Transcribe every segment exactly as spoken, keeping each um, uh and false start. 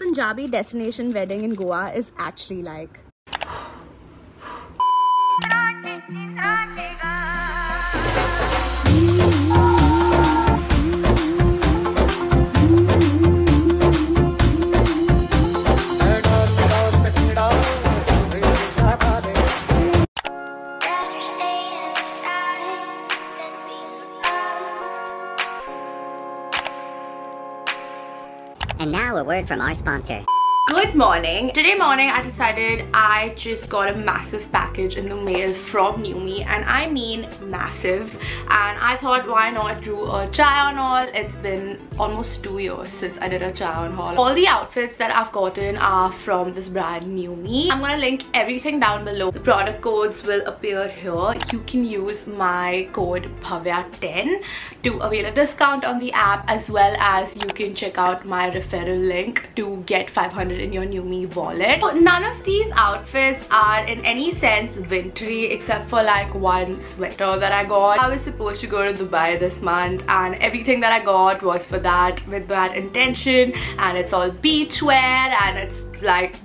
Punjabi destination wedding in Goa is actually like. And now a word from our sponsor. Good morning. Today morning I decided I just got a massive package in the mail from NewMe, and I mean massive. And I thought, why not do a try on haul? It's been almost two years since I did a try on haul. All the outfits that I've gotten are from this brand NewMe. I'm gonna link everything down below. The product codes will appear here. You can use my code Bhavya ten to avail a discount on the app, as well as you can check out my referral link to get five hundred in your NewMe wallet. So none of these outfits are in any sense wintry, except for like one sweater that I got. I was supposed to go to Dubai this month, and everything that I got was for that, with that intention, and it's all beach wear, and it's like.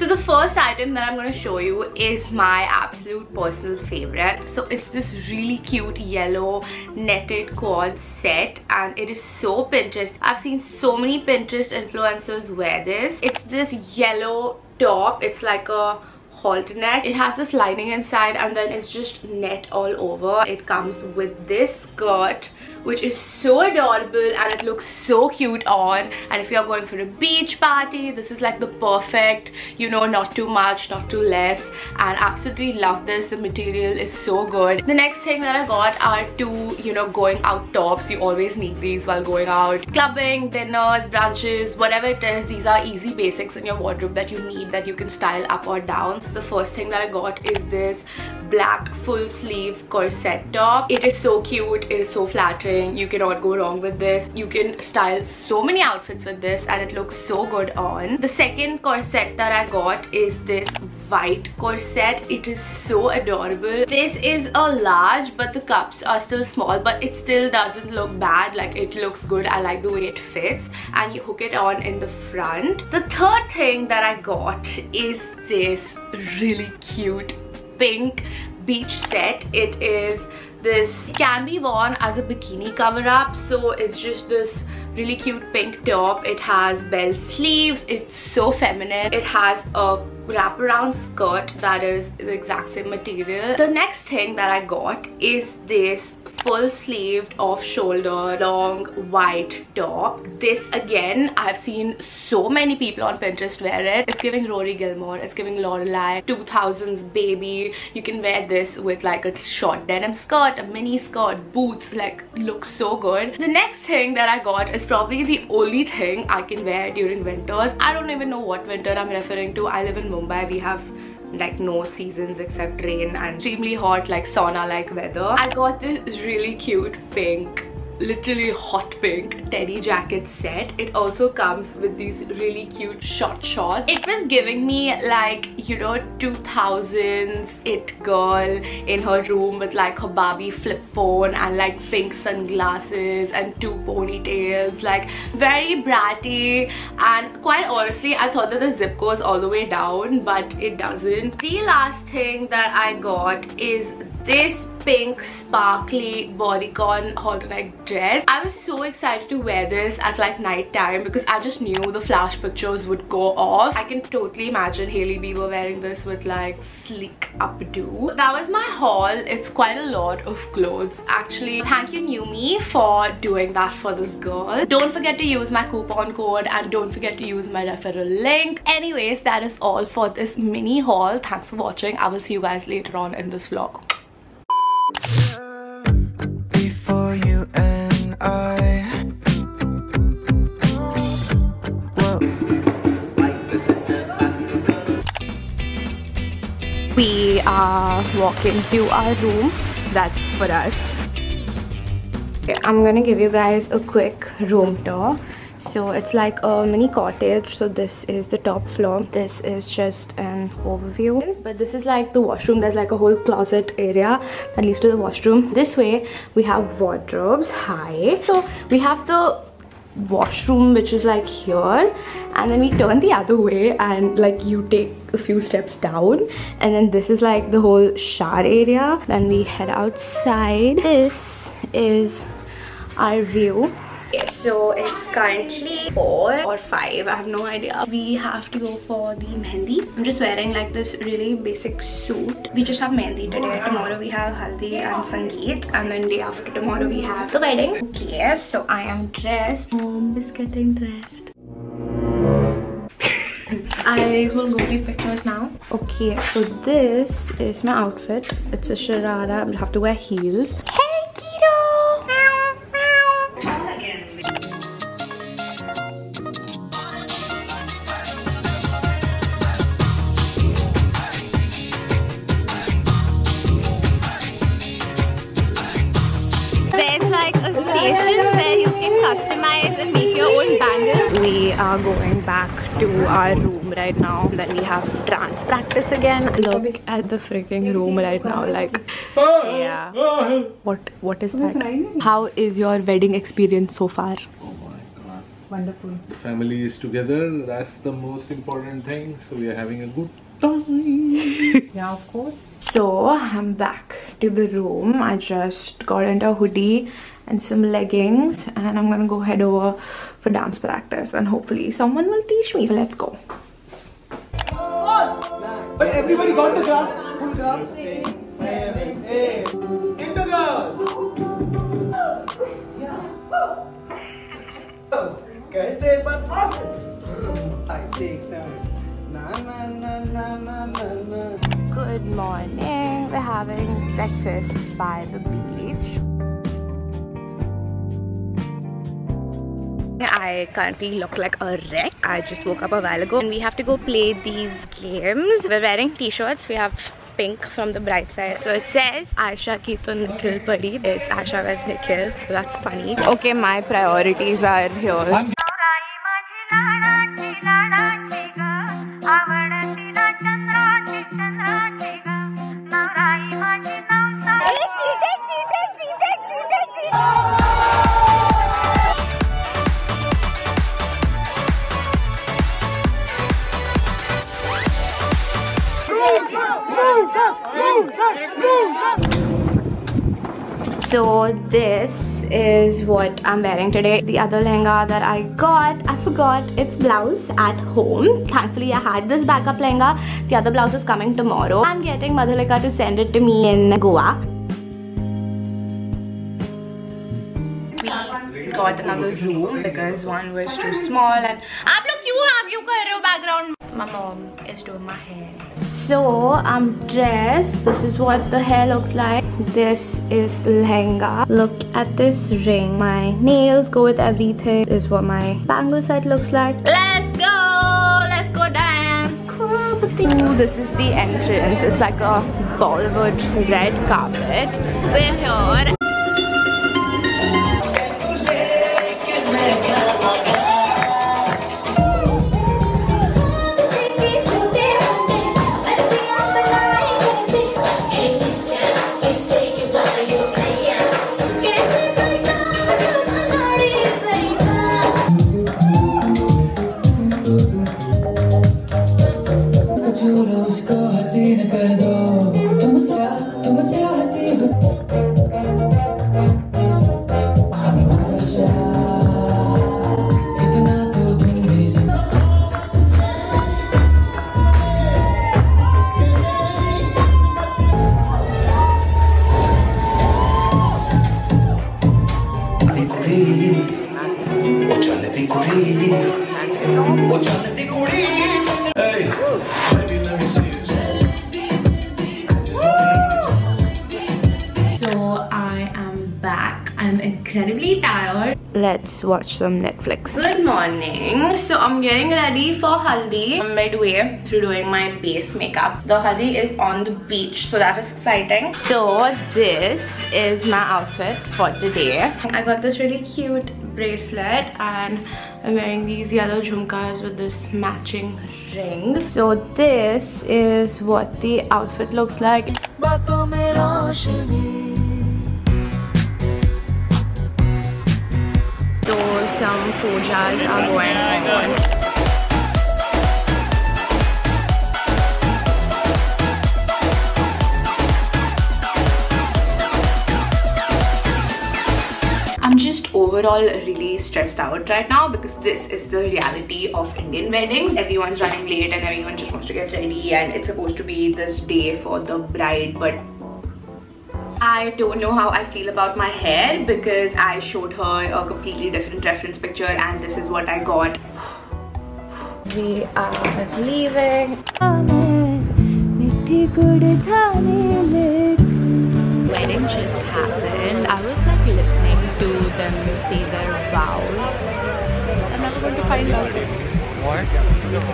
So the first item that I'm going to show you is my absolute personal favorite. So it's this really cute yellow netted cord set, and it is so Pinterest. I've seen so many Pinterest influencers wear this. It's this yellow top. It's like a halter neck. It has this lining inside, and then it's just net all over. It comes with this skirt, which is so adorable, and it looks so cute on. And if you're going for a beach party, this is like the perfect, you know, not too much, not too less. And absolutely love this. The material is so good. The next thing that I got are two, you know, going out tops. You always need these while going out. Clubbing, dinners, brunches, whatever it is, these are easy basics in your wardrobe that you need, that you can style up or down. So the first thing that I got is this black full sleeve corset top. It is so cute. It is so flattering. You cannot go wrong with this. You can style so many outfits with this, and it looks so good on. The second corset that I got is this white corset. It is so adorable. This is a large, but the cups are still small, but it still doesn't look bad. Like, it looks good. I like the way it fits, and you hook it on in the front. The third thing that I got is this really cute pink beach set. It is this, can be worn as a bikini cover up. So it's just this really cute pink top. It has bell sleeves. It's so feminine. It has a wraparound skirt that is the exact same material. The next thing that I got is this full sleeved off shoulder long white top. This again, I've seen so many people on Pinterest wear it. It's giving Rory Gilmore, it's giving Lorelai, two thousands baby. You can wear this with like a short denim skirt, a mini skirt, boots, like looks so good. The next thing that I got is probably the only thing I can wear during winters. I don't even know what winter I'm referring to. I live in Mumbai. We have like no seasons except rain and extremely hot, like sauna like weather. I got this really cute pink, literally hot pink teddy jacket set. It also comes with these really cute short shorts. It was giving me like, you know, two thousands it girl in her room with like her Barbie flip phone and like pink sunglasses and two ponytails, like very bratty. And quite honestly, I thought that the zip goes all the way down, but it doesn't. The last thing that I got is this pink sparkly bodycon halter neck dress. I was so excited to wear this at like night time because I just knew the flash pictures would go off. I can totally imagine Hailey Bieber wearing this with like sleek updo. That was my haul. It's quite a lot of clothes actually. Thank you NewMe for doing that for this girl. Don't forget to use my coupon code, and don't forget to use my referral link. Anyways, that is all for this mini haul. Thanks for watching. I will see you guys later on in this vlog. Before you and I, whoa. We are walking to our room. That's for us. Okay, I'm gonna give you guys a quick room tour. So it's like a mini cottage. So this is the top floor. This is just an overview, but this is like the washroom. There's like a whole closet area that leads to the washroom. This way we have wardrobes. Hi. So we have the washroom which is like here, and then we turn the other way and like you take a few steps down, and then this is like the whole shower area. Then we head outside. This is our view. Okay, so it's currently four or five, I have no idea. We have to go for the mehndi. I'm just wearing like this really basic suit. We just have mehndi today, tomorrow we have haldi and sangeet, and then day after tomorrow we have the wedding. Okay, so I am dressed. Mom is getting dressed. I will go take pictures now. Okay, so this is my outfit. It's a sharara. I have to wear heels. Where you can customize and make your own bangles. We are going back to our room right now. Then we have dance practice again. Look at the freaking room right now. Like, yeah. What? What is that? How is your wedding experience so far? Wonderful. The family is together. That's the most important thing. So we are having a good time. Yeah, of course. So I'm back to the room. I just got into a hoodie and some leggings, and I'm gonna go head over for dance practice, and hopefully someone will teach me. So let's go. But everybody got the grasp, full grasp. Six, seven, eight. Into girl. Kaise but fast. Five, six, seven. Na na na na na na. Good morning. We're having breakfast by the beach. I currently look like a wreck. I just woke up a while ago, and we have to go play these games. We're wearing t-shirts. We have pink from the bright side. So it says Aisha Ki To Nikhil Padi. It's Aisha versus Nikhil. So that's funny. Okay, my priorities are here. So this is what I'm wearing today. The other lehenga that I got, I forgot its blouse at home. Thankfully I had this backup lehenga. The other blouse is coming tomorrow. I'm getting Madhalika to send it to me in Goa. We got another room because one was too small, and aap log kyun aap yun kar rahe ho background. My mom is doing my hair. So I'm dressed. This is what the hair looks like. This is the lehenga. Look at this ring. My nails go with everything. This is what my bangle set looks like. Let's go! Let's go dance! Cool. Ooh, this is the entrance. It's like a Bollywood red carpet. We're here. Let's watch some Netflix. Good morning. So I'm getting ready for haldi. I'm midway through doing my base makeup. The haldi is on the beach, so that is exciting. So this is my outfit for today. I got this really cute bracelet, and I'm wearing these yellow jhumkas with this matching ring. So this is what the outfit looks like. some pujas are going on. Overall really stressed out right now because this is the reality of Indian weddings. Everyone's running late and everyone just wants to get ready and it's supposed to be this day for the bride, but I don't know how I feel about my hair because I showed her a completely different reference picture and this is what I got. We are leaving. Wedding just happened. I was like listening to them say their vows. I'm never going to find out. What?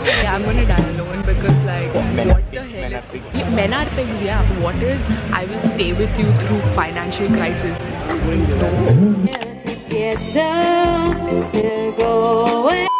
Yeah, I'm going to die alone because like, what the hell is... Men are pigs, yeah. What is, I will stay with you through financial crisis. Together, still going.